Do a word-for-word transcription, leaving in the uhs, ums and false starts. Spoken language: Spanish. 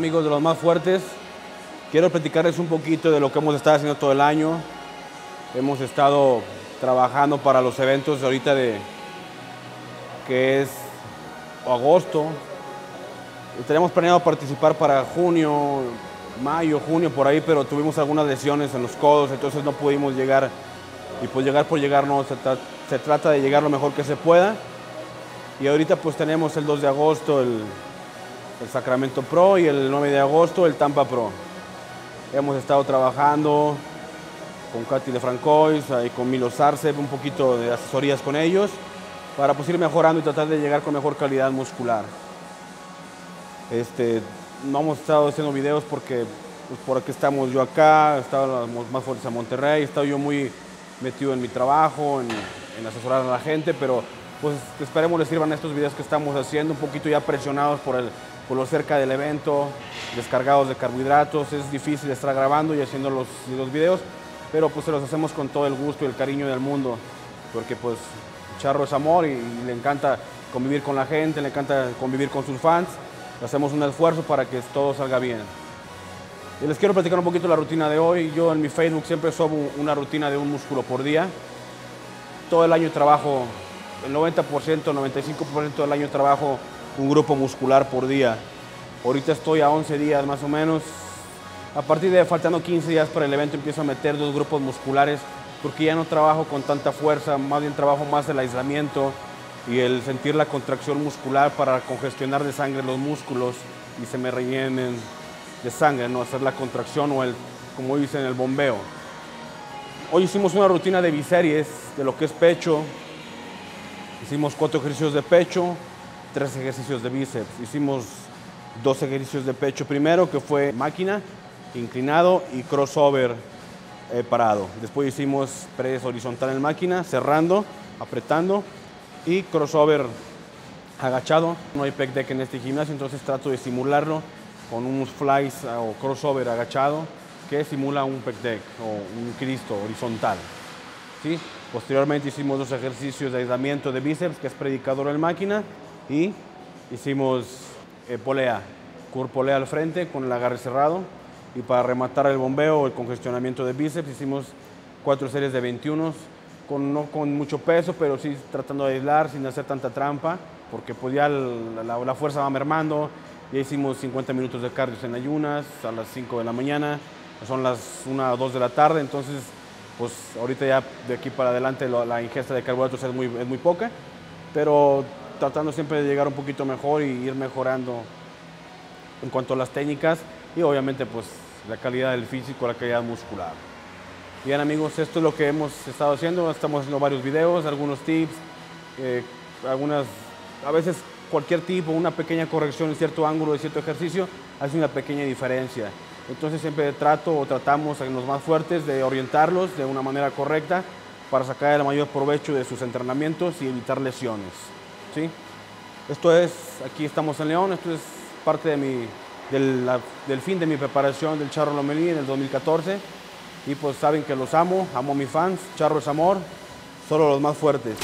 amigos de Los Más Fuertes. Quiero platicarles un poquito de lo que hemos estado haciendo todo el año. Hemos estado trabajando para los eventos de ahorita de que es agosto. Tenemos planeado participar para junio, mayo, junio, por ahí, pero tuvimos algunas lesiones en los codos, entonces no pudimos llegar. Y pues llegar por llegar no, se, tra se trata de llegar lo mejor que se pueda. Y ahorita pues tenemos el dos de agosto el, el Sacramento Pro y el nueve de agosto el Tampa Pro. Hemos estado trabajando con Katy Lefrancois y con Milo Sarce, un poquito de asesorías con ellos, para pues ir mejorando y tratar de llegar con mejor calidad muscular. Este, no hemos estado haciendo videos porque pues, por aquí estamos yo acá, estamos Más Fuertes a Monterrey, he estado yo muy metido en mi trabajo, en, en asesorar a la gente, pero pues esperemos les sirvan estos videos que estamos haciendo, un poquito ya presionados por, el, por lo cerca del evento, descargados de carbohidratos, es difícil estar grabando y haciendo los, los videos, pero pues se los hacemos con todo el gusto y el cariño del mundo, porque pues Charro es amor y, y le encanta convivir con la gente, le encanta convivir con sus fans, hacemos un esfuerzo para que todo salga bien. Y les quiero platicar un poquito la rutina de hoy. Yo en mi Facebook siempre subo una rutina de un músculo por día. Todo el año trabajo, el noventa por ciento, noventa y cinco por ciento del año trabajo un grupo muscular por día. Ahorita estoy a once días más o menos. A partir de faltando quince días para el evento empiezo a meter dos grupos musculares porque ya no trabajo con tanta fuerza, más bien trabajo más el aislamiento y el sentir la contracción muscular para congestionar de sangre los músculos y se me rellenen de sangre, no hacer la contracción o el, como dicen, el bombeo. Hoy hicimos una rutina de biseries, de lo que es pecho. Hicimos cuatro ejercicios de pecho, tres ejercicios de bíceps. Hicimos dos ejercicios de pecho primero, que fue máquina, inclinado y crossover eh, parado. Después hicimos press horizontal en máquina, cerrando, apretando y crossover agachado. No hay pec deck en este gimnasio, entonces trato de simularlo con unos flies o crossover agachado que simula un pec deck o un cristo horizontal. ¿Sí? Posteriormente hicimos dos ejercicios de aislamiento de bíceps, que es predicador en máquina, y hicimos eh, polea, curl polea al frente con el agarre cerrado, y para rematar el bombeo o el congestionamiento de bíceps hicimos cuatro series de veintiuno, con, no con mucho peso, pero sí tratando de aislar sin hacer tanta trampa, porque pues ya la, la, la fuerza va mermando. Ya hicimos cincuenta minutos de cardio en ayunas a las cinco de la mañana, son las una o dos de la tarde, entonces pues ahorita ya de aquí para adelante la ingesta de carbohidratos es muy, es muy poca, pero tratando siempre de llegar un poquito mejor y ir mejorando en cuanto a las técnicas y obviamente pues la calidad del físico, la calidad muscular. Bien amigos, esto es lo que hemos estado haciendo, estamos haciendo varios videos, algunos tips, eh, algunas, a veces cualquier tipo, una pequeña corrección en cierto ángulo de cierto ejercicio hace una pequeña diferencia. Entonces siempre trato o tratamos a los más fuertes de orientarlos de una manera correcta para sacar el mayor provecho de sus entrenamientos y evitar lesiones. ¿Sí? Esto es, aquí estamos en León, esto es parte de mi, del, la, del fin de mi preparación del Charro Lomelí en el dos mil catorce. Y pues saben que los amo, amo a mis fans, Charro es amor, solo los más fuertes.